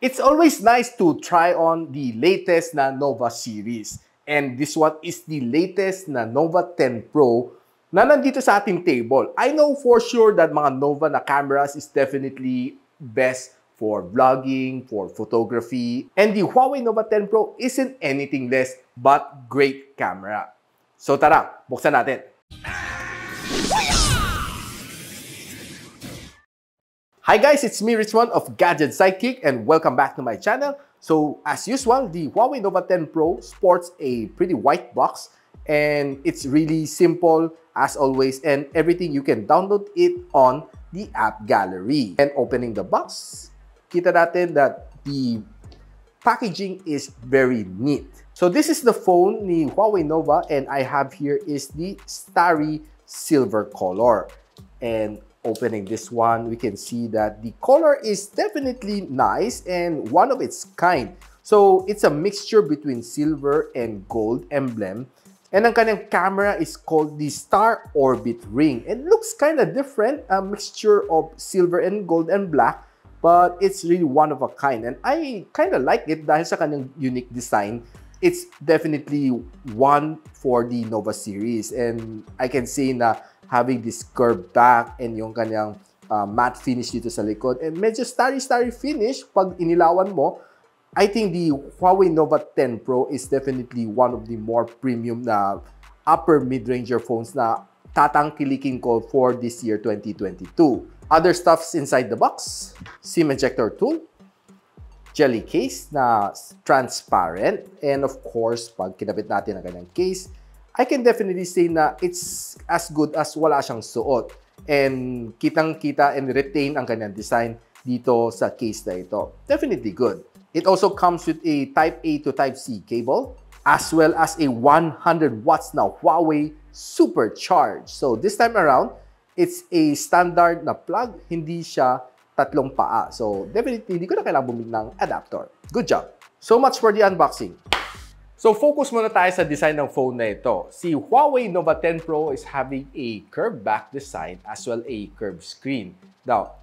It's always nice to try on the latest na Nova series. And this one is the latest na Nova 10 Pro na nandito sa ating table. I know for sure that mga Nova na cameras is definitely best for vlogging, for photography. And the Huawei Nova 10 Pro isn't anything less but great camera. So tara, buksan natin. Hi guys, it's me Richmond of Gadget Sidekick and welcome back to my channel. So as usual, the Huawei Nova 10 Pro sports a pretty white box and it's really simple as always, and everything you can download it on the app gallery. And opening the box, kita natin that the packaging is very neat. So this is the phone ni Huawei Nova and I have here is the starry silver color. And opening this one, we can see that the color is definitely nice and one of its kind. So it's a mixture between silver and gold emblem. And ang kanyang camera is called the Star Orbit Ring. It looks kind of different, a mixture of silver and gold and black. But it's really one of a kind. And I kind of like it dahil sa kanyang unique design. It's definitely one for the Nova series. And I can say na having this curved back and yung kanyang matte finish dito sa likod. And medyo starry-starry finish pag inilawan mo. I think the Huawei Nova 10 Pro is definitely one of the more premium na upper mid-ranger phones na tatangkilikin ko for this year 2022. Other stuffs inside the box. SIM ejector tool. Jelly case na transparent. And of course, pag kinabit natin ang kanyang case, I can definitely say na it's as good as wala siyang suot. And kitang-kita and retain ang kanyang design dito sa case na ito. Definitely good. It also comes with a Type A to Type C cable as well as a 100 watts na Huawei Supercharge. So this time around, it's a standard na plug, hindi siya tatlong paa. So definitely, hindi ko na kailangan bumili ng adapter. Good job! So much for the unboxing. So focus muna tayo sa design ng phone na ito. Si Huawei Nova 10 Pro is having a curved back design as well a curved screen. Now,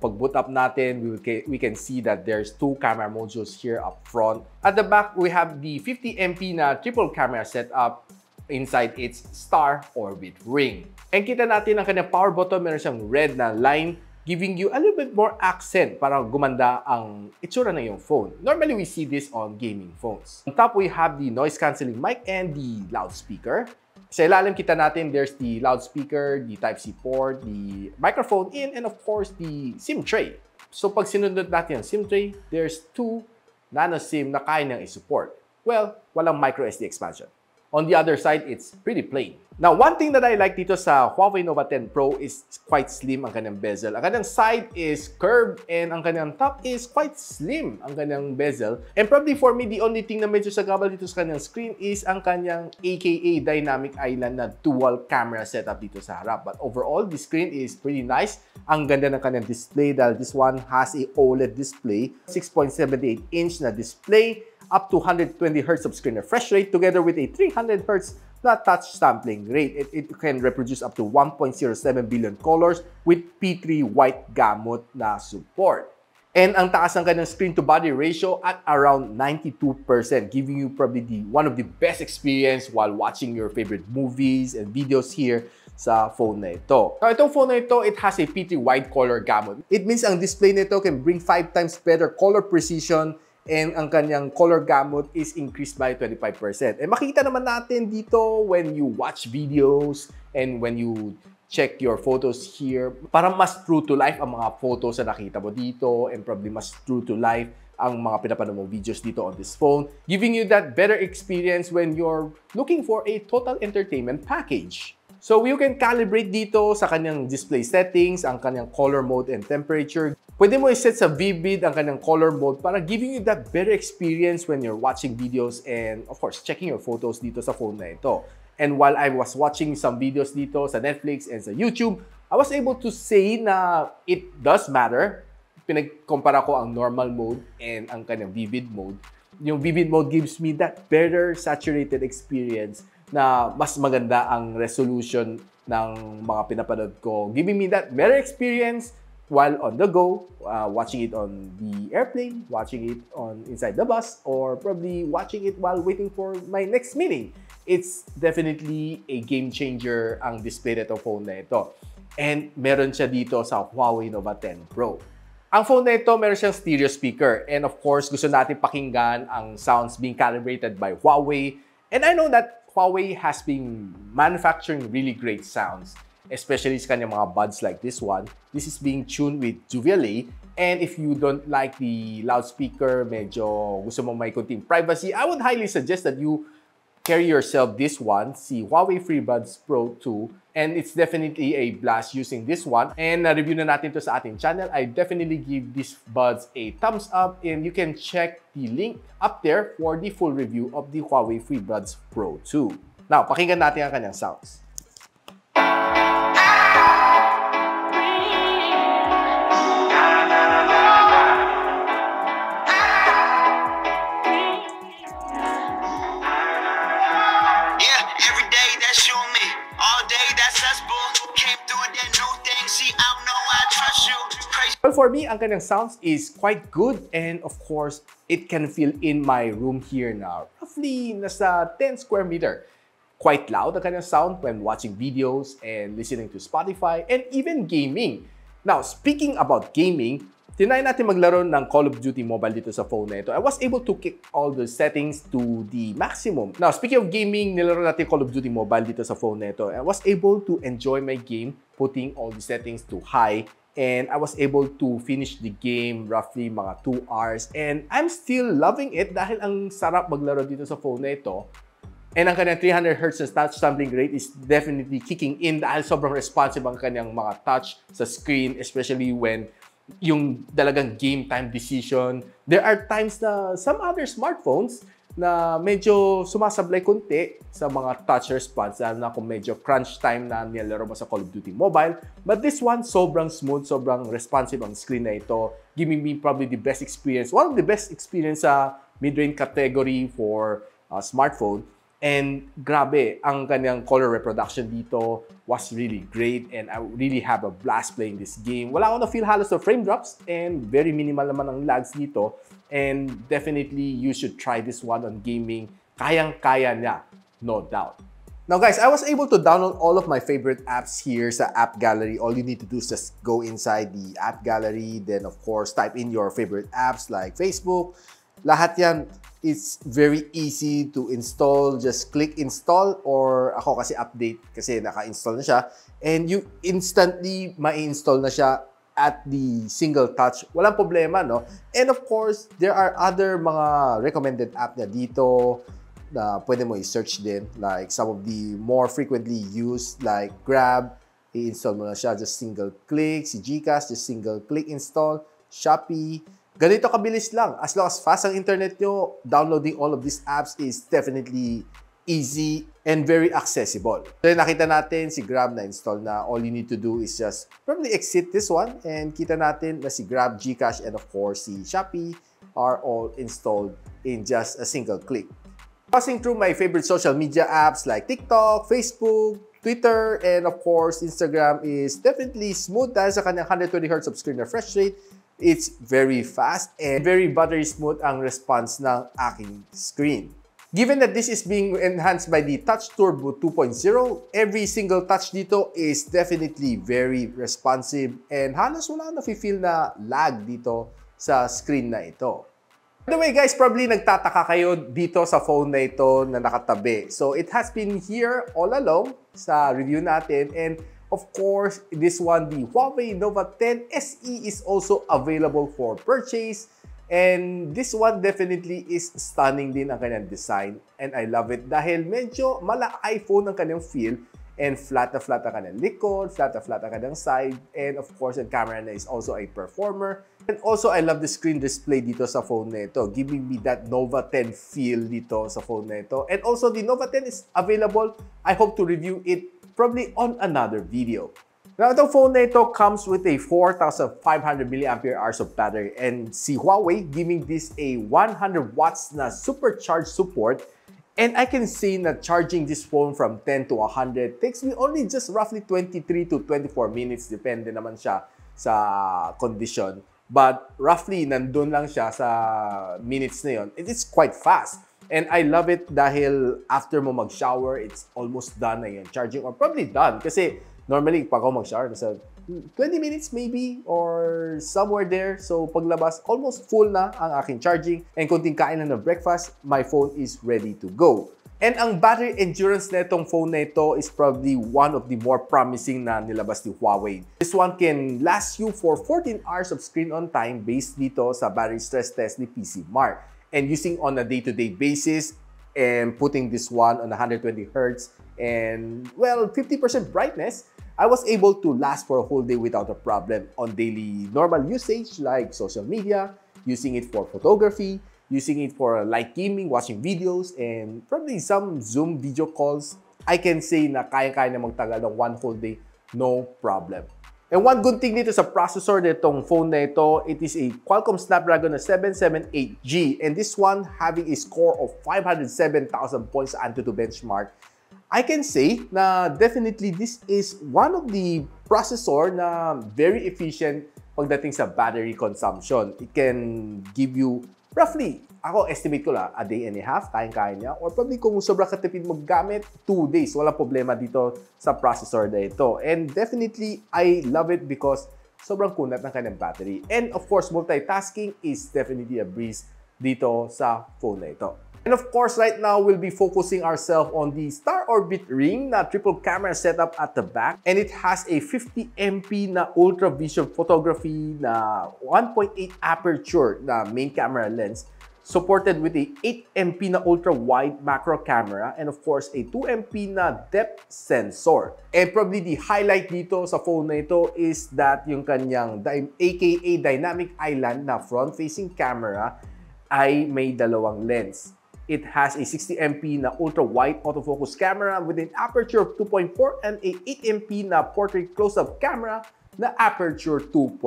pag boot up natin, we can see that there's two camera modules here up front. At the back, we have the 50MP na triple camera setup inside its Star Orbit Ring. And kita natin ang kanyang power button, meron siyang red na line, giving you a little bit more accent para gumanda ang itsura ng iyong phone. Normally, we see this on gaming phones. On top, we have the noise-canceling mic and the loudspeaker. Sa ilalim kita natin, there's the loudspeaker, the Type-C port, the microphone in, and of course, the SIM tray. So pag sinundot natin ang SIM tray, there's two nano SIM na kaya niyang i-support. Well, walang micro SD expansion. On the other side, it's pretty plain. Now, one thing that I like dito sa Huawei Nova 10 Pro is quite slim ang kanyang bezel. Ang kanyang side is curved and ang kanyang top is quite slim ang kanyang bezel. And probably for me, the only thing na medyo sagabal dito sa kanyang screen is ang kanyang aka Dynamic Island na dual camera setup dito sa harap. But overall, the screen is pretty nice. Ang ganda ng kanyang display dahil this one has a OLED display, 6.78 inch na display, up to 120Hz of screen refresh rate together with a 300Hz na touch sampling rate. It can reproduce up to 1.07 billion colors with P3 white gamut na support. And ang taas ng kanyang screen-to-body ratio at around 92%, giving you probably one of the best experience while watching your favorite movies and videos here sa phone na ito. Now, itong phone na ito, it has a P3 white color gamut. It means ang display nito can bring 5 times better color precision. And ang kanyang color gamut is increased by 25%. And makikita naman natin dito when you watch videos and when you check your photos here, parang mas true to life ang mga photos na nakita mo dito and probably mas true to life ang mga pinapanood mong videos dito on this phone, giving you that better experience when you're looking for a total entertainment package. So you can calibrate dito sa kanyang display settings, ang kanyang color mode and temperature. Pwede mo i-set sa vivid ang kanyang color mode para giving you that better experience when you're watching videos and of course checking your photos dito sa phone na ito. And while I was watching some videos dito sa Netflix and sa YouTube, I was able to say na it does matter. Pinagkumpara ko ang normal mode and ang kanyang vivid mode. Yung vivid mode gives me that better saturated experience na mas maganda ang resolution ng mga pinapanood ko, giving me that better experience while on the go, watching it on the airplane, watching it on inside the bus, or probably watching it while waiting for my next meeting. It's definitely a game changer ang display nito phone na ito. And meron siya dito sa Huawei Nova 10 Pro. Ang phone na ito, meron siyang stereo speaker. And of course, gusto natin pakinggan ang sounds being calibrated by Huawei. And I know that Huawei has been manufacturing really great sounds, especially sa kanyang mga buds like this one. This is being tuned with Devialet. And if you don't like the loudspeaker, medyo gusto mo may kunting privacy, I would highly suggest that you carry yourself this one, si Huawei FreeBuds Pro 2. And it's definitely a blast using this one. And na-review na natin to sa ating channel. I definitely give these buds a thumbs up. And you can check the link up there for the full review of the Huawei FreeBuds Pro 2. Now, pakinggan natin ang kanyang sounds. Well, for me, ang kanyang sounds is quite good, and of course, it can fill in my room here now. Roughly, nasa 10 square meter. Quite loud ang kanyang sound when watching videos and listening to Spotify and even gaming. Now, speaking about gaming, tinay natin maglaro ng Call of Duty Mobile dito sa phone na ito. I was able to kick all the settings to the maximum. Now, speaking of gaming, nilaro natin Call of Duty Mobile dito sa phone na ito. I was able to enjoy my game, putting all the settings to high. And I was able to finish the game roughly mga 2 hours. And I'm still loving it dahil ang sarap maglaro dito sa phone na ito. And ang kanyang 300Hz na touch sampling rate is definitely kicking in dahil sobrang responsive ang kanyang mga touch sa screen, especially when yung talagang game time decision. There are times na some other smartphones na medyo sumasablay konti sa mga touch response, lalo na kung medyo crunch time na nilaro mo sa Call of Duty Mobile. But this one, sobrang smooth, sobrang responsive ang screen na ito, giving me probably the best experience, one of the best experience sa mid-range category for smartphone. And grabe, ang kanyang color reproduction dito was really great, and I really have a blast playing this game. Wala akong na-feel halos na frame drops, and very minimal naman ang lags dito. And definitely, you should try this one on gaming. Kayang-kaya niya, no doubt. Now guys, I was able to download all of my favorite apps here sa App Gallery. All you need to do is just go inside the App Gallery. Then of course, type in your favorite apps like Facebook. Lahat yan, it's very easy to install. Just click install, or ako kasi update kasi naka-install na siya. And you instantly ma-install na siya at the single touch. Walang problema, no? And of course, there are other mga recommended app na dito na pwede mo i-search din. Like some of the more frequently used like Grab, i-install mo na siya. Just single click. Si GCash, just single click install. Shopee. Ganito kabilis lang. As long as fast ang internet nyo, downloading all of these apps is definitely easy and very accessible. So nakita natin si Grab na install na. All you need to do is just probably exit this one, and kita natin na si Grab, GCash, and of course si Shopee are all installed in just a single click. Passing through my favorite social media apps like TikTok, Facebook, Twitter, and of course Instagram is definitely smooth dahil sa kanyang 120Hz of screen refresh rate. It's very fast and very buttery smooth ang response ng aking screen. Given that this is being enhanced by the Touch Turbo 2.0, every single touch dito is definitely very responsive and halos wala na feel na lag dito sa screen na ito. By the way guys, probably nagtataka kayo dito sa phone na ito na nakatabi. So it has been here all along sa review natin, and of course, this one, the Huawei Nova 10 SE is also available for purchase. And this one definitely is stunning din ang kanyang design. And I love it dahil medyo mala iPhone ang kanyang feel. And flat ang kanyang likod, flat ang kanyang side. And of course, the camera na is also a performer. And also, I love the screen display dito sa phone na ito, giving me that Nova 10 feel dito sa phone na ito. And also, the Nova 10 is available. I hope to review it probably on another video. Now, itong phone na ito comes with a 4,500 mAh of battery, and si Huawei giving this a 100 watts na supercharge support. And I can say na charging this phone from 10 to 100 takes me only just roughly 23 to 24 minutes, depende naman siya sa condition. But roughly, nandun lang siya sa minutes na yun. It is quite fast. And I love it dahil after mo mag-shower, it's almost done na yun. Charging or probably done. Kasi normally, pag ako mag-shower, nasa 20 minutes maybe or somewhere there. So paglabas, almost full na ang aking charging. And konting kain na ng breakfast, my phone is ready to go. And ang battery endurance na itong phone na ito is probably one of the more promising na nilabas ni Huawei. This one can last you for 14 hours of screen on time based dito sa battery stress test ni PCMark. And using on a day-to-day basis and putting this one on 120 Hz and well, 50% brightness, I was able to last for a whole day without a problem on daily normal usage like social media, using it for photography, using it for light gaming, watching videos, and probably some Zoom video calls. I can say na kaya-kaya na magtagal ng one whole day, no problem. And one good thing dito sa processor nitong phone na ito, it is a Qualcomm Snapdragon 778G. And this one having a score of 507,000 points sa Antutu Benchmark. I can say na definitely this is one of the processor na very efficient pagdating sa battery consumption. It can give you roughly, ako estimate ko la, a day and a half, kaya-kaya niya. Or probably kung sobra katipid maggamit, 2 days. Walang problema dito sa processor na ito. And definitely, I love it because sobrang kunat ng kanyang battery. And of course, multitasking is definitely a breeze dito sa phone na ito. And of course, right now, we'll be focusing ourselves on the Star Orbit Ring na triple camera setup at the back. And it has a 50MP na ultra vision photography na 1.8 aperture na main camera lens, supported with a 8MP na ultra wide macro camera, and of course, a 2MP na depth sensor. And probably the highlight dito sa phone na ito is that yung kanyang aka Dynamic Island na front-facing camera ay may dalawang lens. It has a 60MP na ultra-wide autofocus camera with an aperture of 2.4 and a 8MP na portrait close-up camera na aperture 2.2.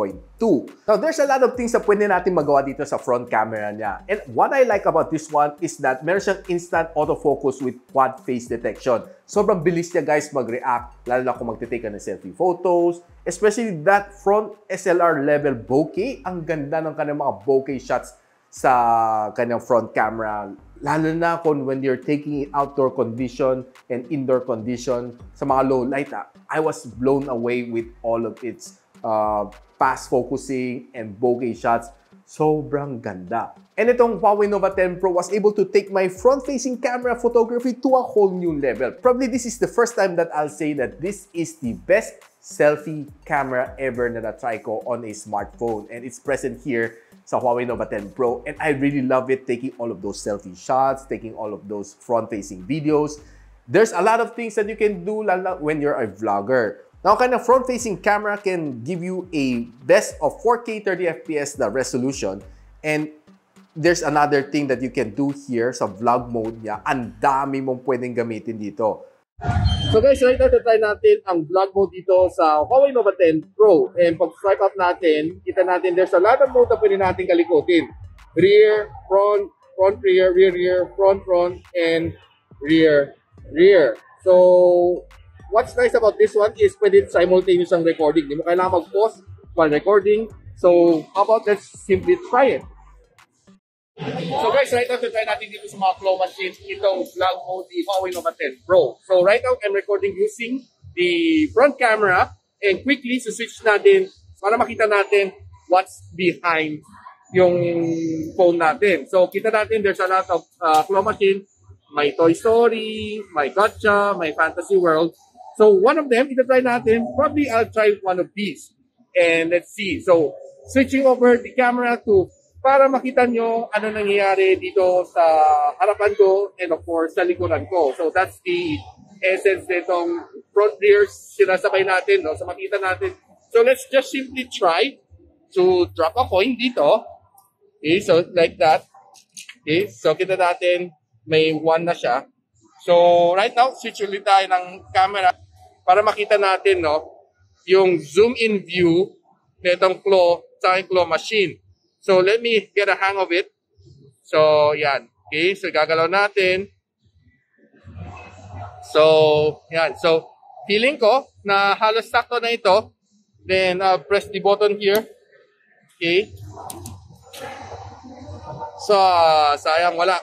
Now, there's a lot of things na pwede natin magawa dito sa front camera niya. And what I like about this one is that meron siyang instant autofocus with quad face detection. Sobrang bilis niya guys mag-react, lalo na kung magtitake ka ng selfie photos. Especially that front SLR level bokeh. Ang ganda ng kanyang mga bokeh shots sa kanyang front camera. Lalo na kung when you're taking outdoor condition and indoor condition sa mga low light, I was blown away with all of its fast focusing and bokeh shots. Sobrang ganda. And itong Huawei Nova 10 Pro was able to take my front-facing camera photography to a whole new level. Probably this is the first time that I'll say that this is the best selfie camera ever na na-try ko on a smartphone. And it's present here sa Huawei Nova 10 Pro. And I really love it, taking all of those selfie shots, taking all of those front-facing videos. There's a lot of things that you can do when you're a vlogger. Now, kanyang front-facing camera can give you a best of 4K 30fps na resolution. And there's another thing that you can do here sa vlog mode niya. Ang dami mong pwedeng gamitin dito. So guys, right now, try natin ang vlog mode dito sa Huawei Nova 10 Pro. And pag swipe up natin, kita natin there's a lot of mode na pwede natin kalikutin. Rear, front, front rear, rear rear, front front, and rear rear. So what's nice about this one is pwede simultaneous ang recording. Di mo kailangan mag-pause while recording. So, how about let's simply try it. So guys, right now, try natin dito sa mga claw machines itong vlog mode ni Huawei Nova 10 Pro. So right now, I'm recording using the front camera and quickly switch natin para makita natin what's behind yung phone natin. So, kita natin there's a lot of claw machine. My Toy Story, my Gacha, my Fantasy World. So one of them, itatry natin, probably I'll try one of these. And let's see. So switching over the camera to para makita nyo ano nangyayari dito sa harapan ko and of course sa likuran ko. So that's the essence nitong front rear sinasabay natin. No? So makita natin. So let's just simply try to drop a coin dito. Okay, so like that. Okay, so kita natin may 1 na siya. So right now, switch ulit tayo ng camera. Para makita natin, no, yung zoom-in view nitong claw, sa claw machine. So, let me get a hang of it. So, yan. Okay, so gagalaw natin. So, yan. So, feeling ko na halos sakto na ito. Then press the button here. Okay. So, sayang wala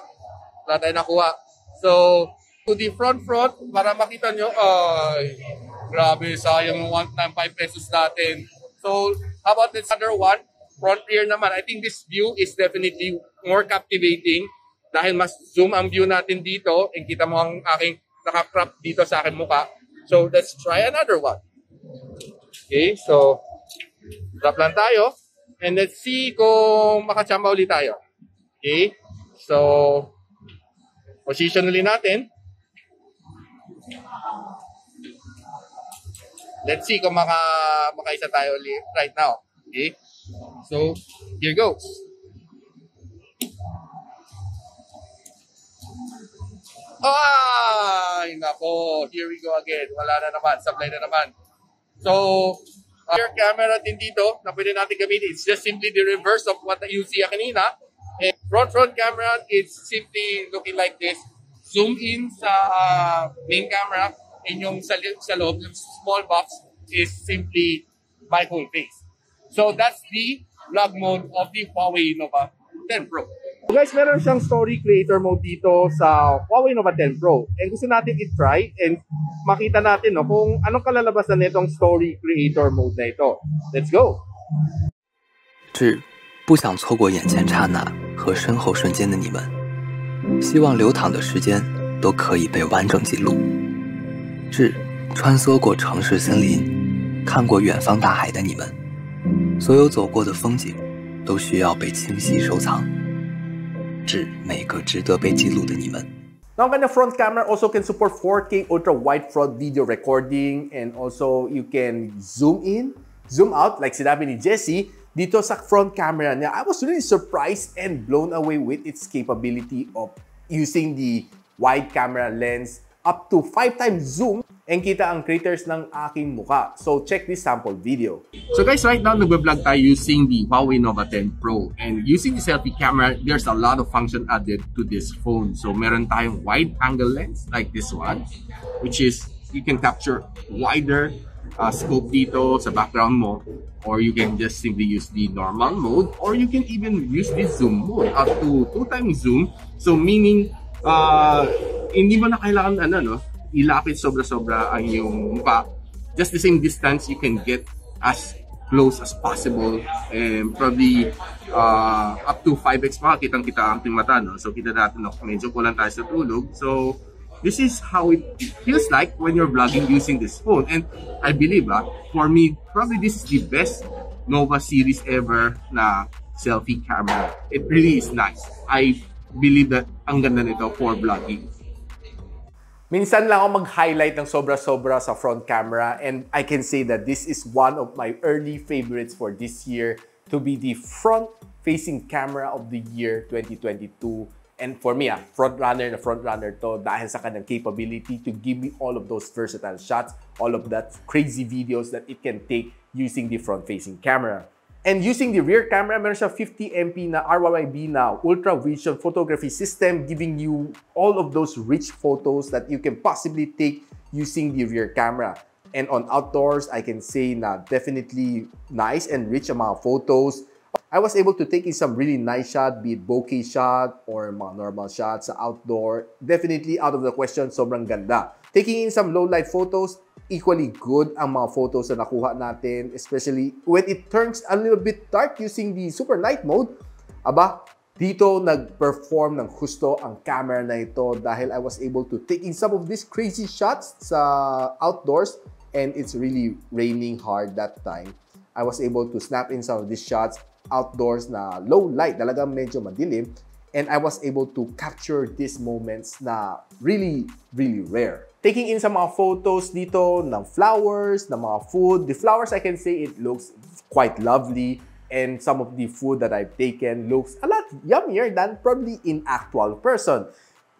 tayo nakuha. So, to the front para makita nyo, ay, grabe, sayang yung 195 pesos natin. So, how about this other one? Front rear naman. I think this view is definitely more captivating dahil mas zoom ang view natin dito and kita mo ang aking naka-crop dito sa aking mukha. So, let's try another one. Okay, so, drop lang tayo and let's see kung makachamba ulit tayo. Okay, so, position ulit natin. Let's see kung makaisa tayo ulit right now. Okay, so here goes. Ay, nako, here we go again. Wala na naman, supply na naman. So, your camera din dito na pwede natin gamitin. It's just simply the reverse of what you see kanina. And front camera is simply looking like this. Zoom in sa main camera. And yung sa loob, yung small box is simply my whole face. So that's the vlog mode of the Huawei Nova 10 Pro. So guys, meron siyang story creator mode dito sa Huawei Nova 10 Pro. And gusto natin i-try and makita natin no, kung anong kalalabasan nitong story creator mode na ito. Let's go! 穿梭过城市森林，看过远方大海的你们，所有走过的风景，都需要被清晰收藏，致每个值得被记录的你们。 Now, the front camera also can support 4K ultra-wide front video recording, and also you can zoom in, zoom out, like sinabi ni Jesse. Dito sa front camera niya, I was really surprised and blown away with its capability of using the wide camera lens. Up to 5x zoom and kita ang craters ng aking muka. So check this sample video. So guys, right now nagbe-vlog tayo using the Huawei Nova 10 Pro and using the selfie camera, there's a lot of function added to this phone. So meron tayong wide angle lens like this one, which is you can capture wider scope dito sa background mo, or you can just simply use the normal mode, or you can even use the zoom mode up to 2x zoom. So meaning hindi mo na kailangan ilapit sobra-sobra ang iyong mukha. Just the same distance you can get as close as possible, and probably up to 5x makakitang-kita ang ating mata, no? So kita natin, no? Medyo kulang tayo sa tulog. So this is how it feels like when you're vlogging using this phone, and I believe for me, probably this is the best Nova series ever na selfie camera. It really is nice. I believe that ang ganda nito for vlogging. Minsan lang ako mag-highlight ng sobra-sobra sa front camera, and I can say that this is one of my early favorites for this year to be the front-facing camera of the year 2022. And for me, front-runner to dahil sa kanyang capability to give me all of those versatile shots, all of that crazy videos that it can take using the front-facing camera. And using the rear camera, meron siya 50MP na RYYB na Ultra Vision Photography System, giving you all of those rich photos that you can possibly take using the rear camera. And on outdoors, I can say na definitely nice and rich ang mga photos. I was able to take in some really nice shot, be it bokeh shot or mga normal shots sa outdoor. Definitely out of the question, sobrang ganda. Taking in some low-light photos, equally good ang mga photos na nakuha natin, especially when it turns a little bit dark using the super night mode. Aba, dito nag-perform ng gusto ang camera na ito dahil I was able to take in some of these crazy shots sa outdoors, and it's really raining hard that time. I was able to snap in some of these shots outdoors na low light, talagang medyo madilim, and I was able to capture these moments na really, really rare. Taking in some mga photos dito ng flowers, ng mga food. The flowers, I can say it looks quite lovely, and some of the food that I've taken looks a lot yummier than probably in actual person.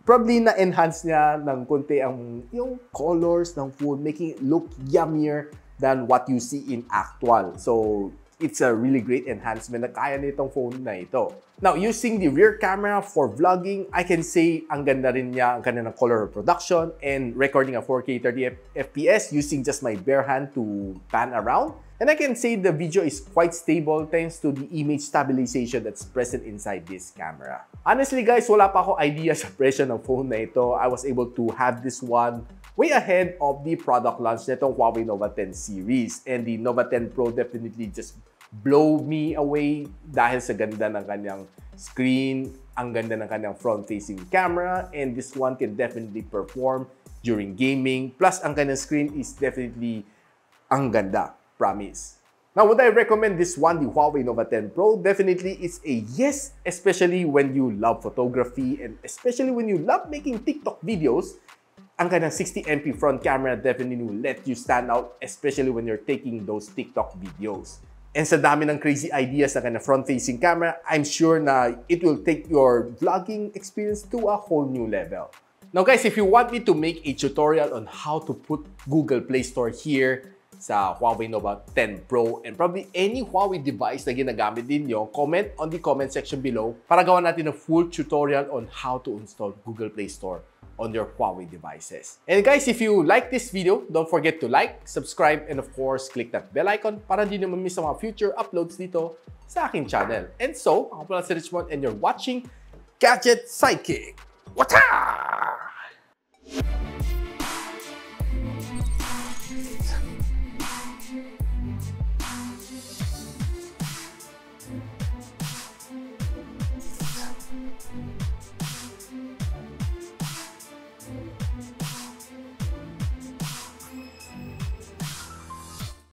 Probably na-enhance niya ng konti ang yung colors ng food, making it look yummier than what you see in actual. So it's a really great enhancement na kaya nitong phone na ito. Now, using the rear camera for vlogging, I can say ang ganda rin niya, ang ganda ng color production and recording a 4K 30fps using just my bare hand to pan around. And I can say the video is quite stable thanks to the image stabilization that's present inside this camera. Honestly guys, wala pa ako idea sa presyo ng phone na ito. I was able to have this one way ahead of the product launch nitong Huawei Nova 10 series. And the Nova 10 Pro definitely just blow me away dahil sa ganda ng kanyang screen, ang ganda ng kanyang front-facing camera, and this one can definitely perform during gaming. Plus, ang kanyang screen is definitely ang ganda. Promise. Now, would I recommend this one, the Huawei Nova 10 Pro? Definitely, it's a yes, especially when you love photography and especially when you love making TikTok videos. Ang kanyang 60MP front camera definitely will let you stand out, especially when you're taking those TikTok videos. And sa dami ng crazy ideas na kanyang front-facing camera, I'm sure na it will take your vlogging experience to a whole new level. Now guys, if you want me to make a tutorial on how to put Google Play Store here, sa Huawei Nova 10 Pro and probably any Huawei device na ginagamit ninyo, comment on the comment section below para gawa natin a full tutorial on how to install Google Play Store on your Huawei devices. And guys, if you like this video, don't forget to like, subscribe, and of course, click that bell icon para hindi nyo ma-miss ang mga future uploads dito sa aking channel. And so, ako pala si Richmond and you're watching Gadget Sidekick. What's up?